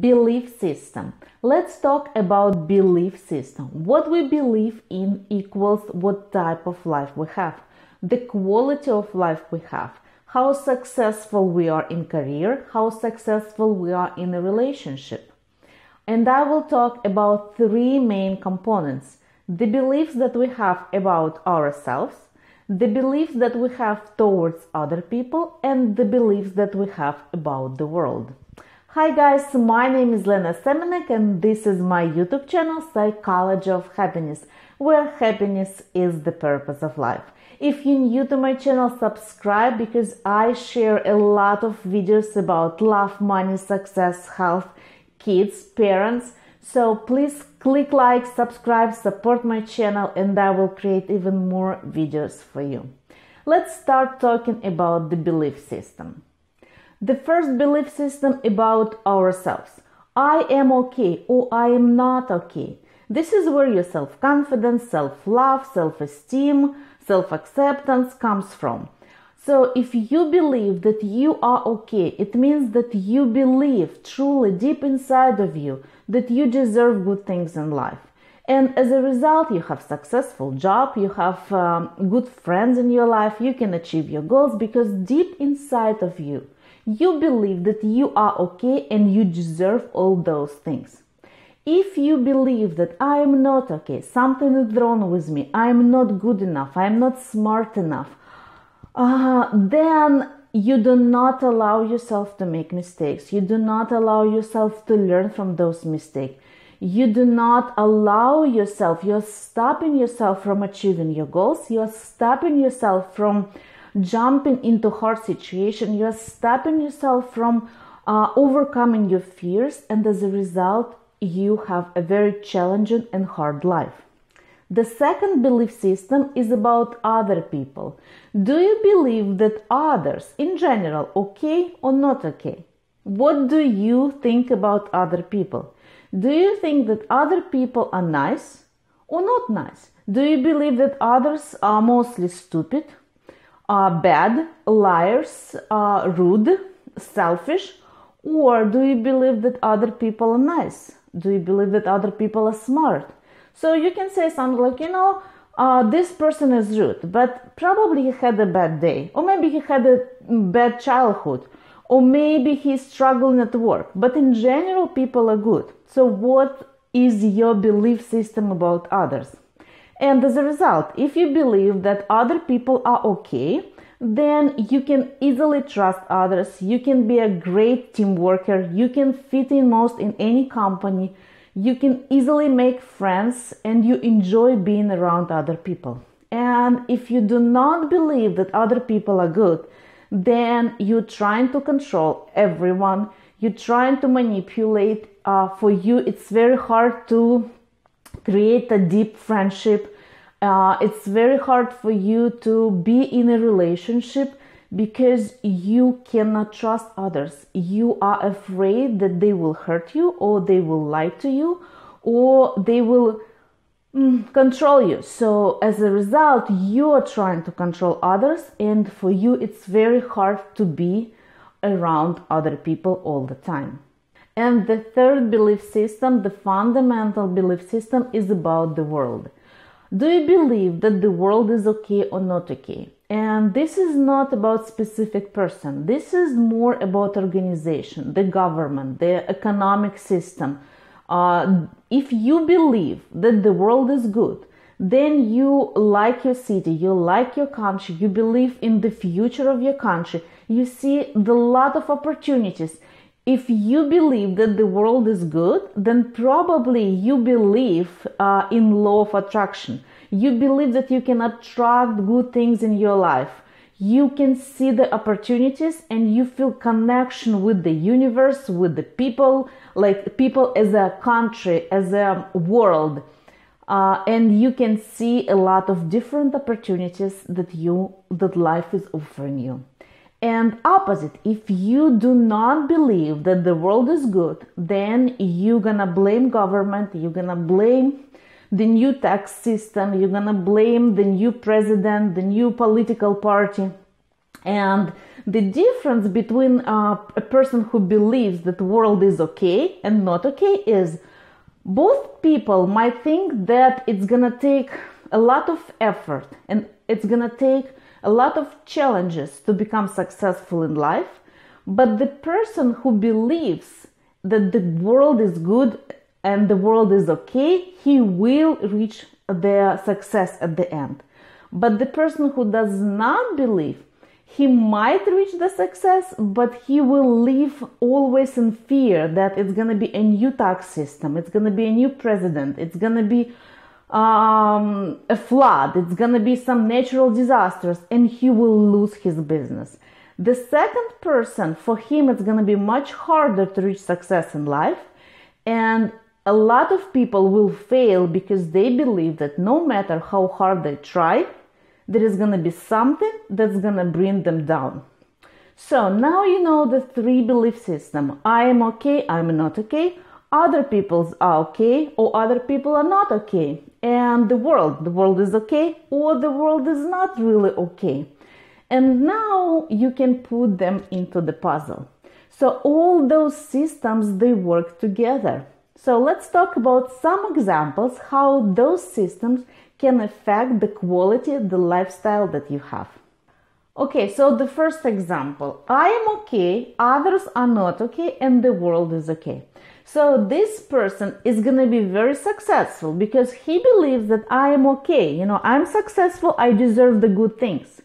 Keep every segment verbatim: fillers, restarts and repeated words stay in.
Belief system. Let's talk about belief system. What we believe in equals what type of life we have, the quality of life we have, how successful we are in career, how successful we are in a relationship. And I will talk about three main components: the beliefs that we have about ourselves, the beliefs that we have towards other people, and the beliefs that we have about the world. Hi guys, my name is Lena Semenek and this is my YouTube channel Psychology of Happiness, where happiness is the purpose of life. If you're new to my channel, subscribe because I share a lot of videos about love, money, success, health, kids, parents. So please click like, subscribe, support my channel and I will create even more videos for you. Let's start talking about the belief system. The first belief system about ourselves. I am okay or I am not okay. This is where your self-confidence, self-love, self-esteem, self-acceptance comes from. So if you believe that you are okay, it means that you believe truly deep inside of you that you deserve good things in life. And as a result, you have successful job, you have um, good friends in your life, you can achieve your goals because deep inside of you, you believe that you are okay and you deserve all those things. If you believe that I am not okay, something is wrong with me, I am not good enough, I am not smart enough, uh, then you do not allow yourself to make mistakes. You do not allow yourself to learn from those mistakes. You do not allow yourself, you are stopping yourself from achieving your goals, you are stopping yourself from jumping into hard situation, you are stopping yourself from uh, overcoming your fears, and as a result you have a very challenging and hard life. The second belief system is about other people. Do you believe that others in general okay or not okay? What do you think about other people? Do you think that other people are nice or not nice? Do you believe that others are mostly stupid, Uh, bad, liars, uh, rude, selfish? Or do you believe that other people are nice? Do you believe that other people are smart? So you can say something like, you know, uh, this person is rude, but probably he had a bad day, or maybe he had a bad childhood, or maybe he's struggling at work, but in general people are good. So what is your belief system about others? And as a result, if you believe that other people are okay, then you can easily trust others, you can be a great team worker, you can fit in most in any company, you can easily make friends, and you enjoy being around other people. And if you do not believe that other people are good, then you're trying to control everyone, you're trying to manipulate. Uh, for you, it's very hard to create a deep friendship. Uh, it's very hard for you to be in a relationship because you cannot trust others. You are afraid that they will hurt you, or they will lie to you, or they will mm, control you. So as a result, you are trying to control others, and for you it's very hard to be around other people all the time. And the third belief system, the fundamental belief system, is about the world. Do you believe that the world is okay or not okay? And this is not about specific person. This is more about organization, the government, the economic system. Uh, if you believe that the world is good, then you like your city, you like your country, you believe in the future of your country, you see the lot of opportunities. If you believe that the world is good, then probably you believe uh, in law of attraction. You believe that you can attract good things in your life. You can see the opportunities and you feel connection with the universe, with the people, like people as a country, as a world. Uh, and you can see a lot of different opportunities that you, that life is offering you. And opposite, if you do not believe that the world is good, then you're gonna blame government, you're gonna blame the new tax system, you're gonna blame the new president, the new political party. And the difference between uh, a person who believes that the world is okay and not okay is both people might think that it's gonna take a lot of effort and it's gonna take a lot of challenges to become successful in life, but the person who believes that the world is good and the world is okay, he will reach their success at the end. But the person who does not believe, he might reach the success, but he will live always in fear that it's going to be a new tax system, it's going to be a new president, it's going to be um, a flood, it's going to be some natural disasters, and he will lose his business. The second person, for him, it's going to be much harder to reach success in life, and a lot of people will fail because they believe that no matter how hard they try, there is going to be something that's going to bring them down. So now you know the three belief system. I am okay, I'm not okay, other people are okay, or other people are not okay. And the world, the world is okay, or the world is not really okay. And now you can put them into the puzzle. So all those systems, they work together. So let's talk about some examples how those systems can affect the quality, the lifestyle that you have. Okay, so the first example, I am okay, others are not okay, and the world is okay. So this person is going to be very successful because he believes that I am okay, you know, I'm successful, I deserve the good things.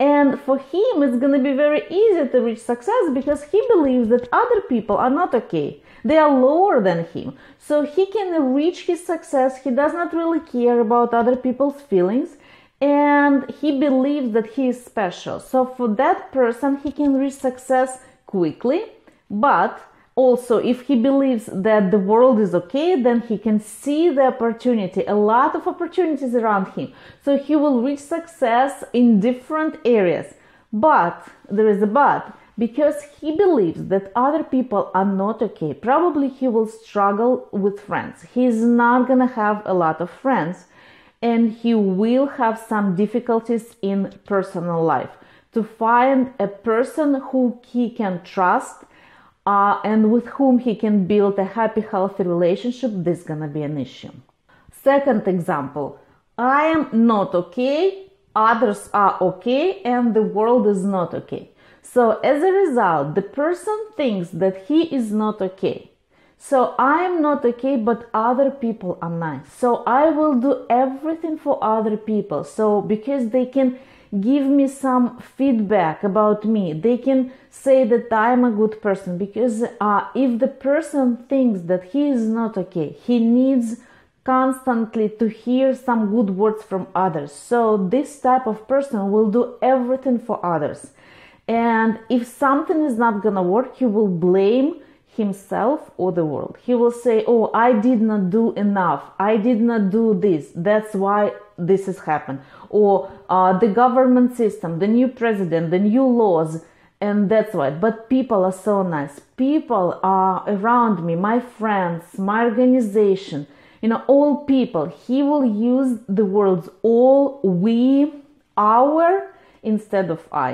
And for him, it's going to be very easy to reach success because he believes that other people are not okay. They are lower than him. So he can reach his success. He does not really care about other people's feelings. And he believes that he is special. So for that person, he can reach success quickly. But also, if he believes that the world is okay, then he can see the opportunity, a lot of opportunities around him. So he will reach success in different areas. But, there is a but, because he believes that other people are not okay, probably he will struggle with friends. He's not gonna have a lot of friends, and he will have some difficulties in personal life to find a person who he can trust Uh, and with whom he can build a happy, healthy relationship. This is gonna be an issue. Second example, I am not okay, others are okay, and the world is not okay. So as a result, the person thinks that he is not okay. So I am not okay, but other people are nice. So I will do everything for other people. So because they can give me some feedback about me, they can say that I'm a good person, because uh, if the person thinks that he is not okay, he needs constantly to hear some good words from others. So this type of person will do everything for others, and if something is not gonna work, he will blame himself or the world. He will say, oh, I did not do enough, I did not do this, that's why this has happened, or uh, the government system, the new president, the new laws, and that's why. But people are so nice, people are around me, my friends, my organization, you know, all people. He will use the words all, we, our, instead of I.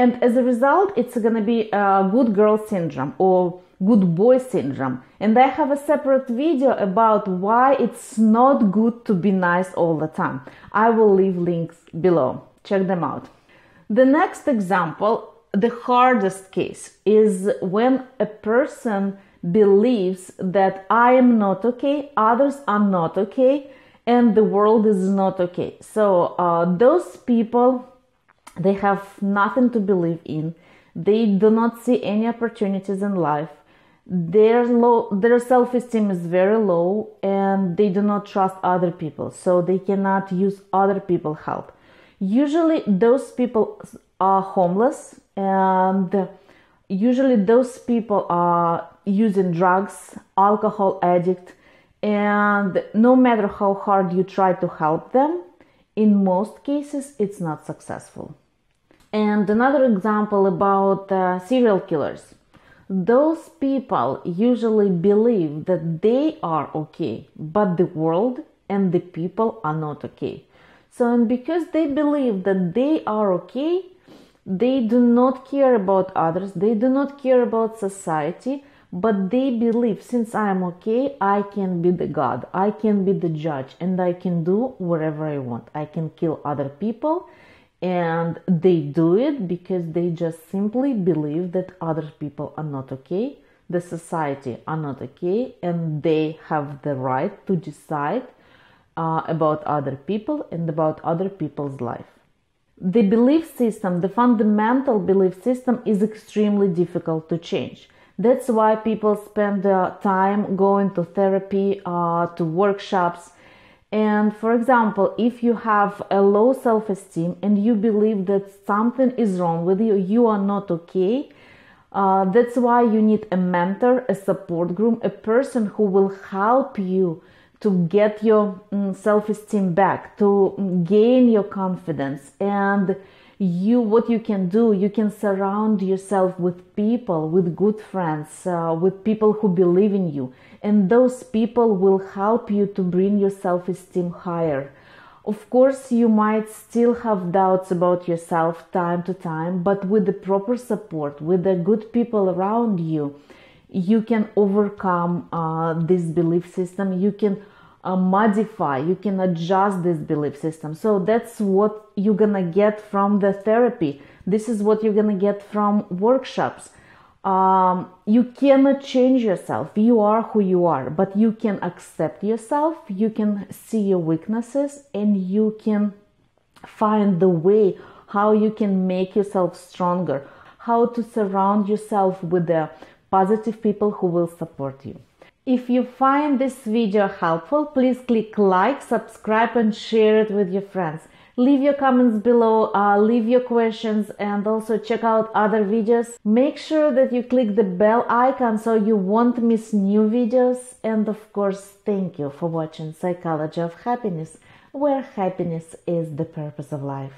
And as a result, it's going to be a good girl syndrome or good boy syndrome. And I have a separate video about why it's not good to be nice all the time. I will leave links below. Check them out. The next example, the hardest case, is when a person believes that I am not okay, others are not okay, and the world is not okay. So uh, those people, they have nothing to believe in. They do not see any opportunities in life. Their low, their self-esteem is very low, and they do not trust other people, so they cannot use other people's help. Usually those people are homeless, and usually those people are using drugs, alcohol addict, and no matter how hard you try to help them, in most cases it's not successful. And another example about uh, serial killers. Those people usually believe that they are okay, but the world and the people are not okay. So, and because they believe that they are okay, They do not care about others, they do not care about society, but they believe, since I am okay, I can be the God, I can be the judge, and I can do whatever I want. I can kill other people, and they do it because they just simply believe that other people are not okay, the society are not okay, and they have the right to decide uh, about other people and about other people's life. The belief system, the fundamental belief system, is extremely difficult to change. That's why people spend uh, time going to therapy, uh, to workshops. And for example, if you have a low self-esteem and you believe that something is wrong with you, you are not okay, uh, that's why you need a mentor, a support group, a person who will help you to get your um, self-esteem back, to gain your confidence. And you, what you can do, you can surround yourself with people, with good friends, uh, with people who believe in you. And those people will help you to bring your self-esteem higher. Of course, you might still have doubts about yourself time to time, but with the proper support, with the good people around you, you can overcome uh, this belief system. You can Uh, modify, you can adjust this belief system. So that's what you're gonna get from the therapy. This is what you're gonna get from workshops. Um, you cannot change yourself. You are who you are, but you can accept yourself. You can see your weaknesses, and you can find the way how you can make yourself stronger, how to surround yourself with the positive people who will support you. If you find this video helpful, please click like, subscribe, and share it with your friends. Leave your comments below, uh, leave your questions, and also check out other videos. Make sure that you click the bell icon so you won't miss new videos. And of course, thank you for watching Psychology of Happiness, where happiness is the purpose of life.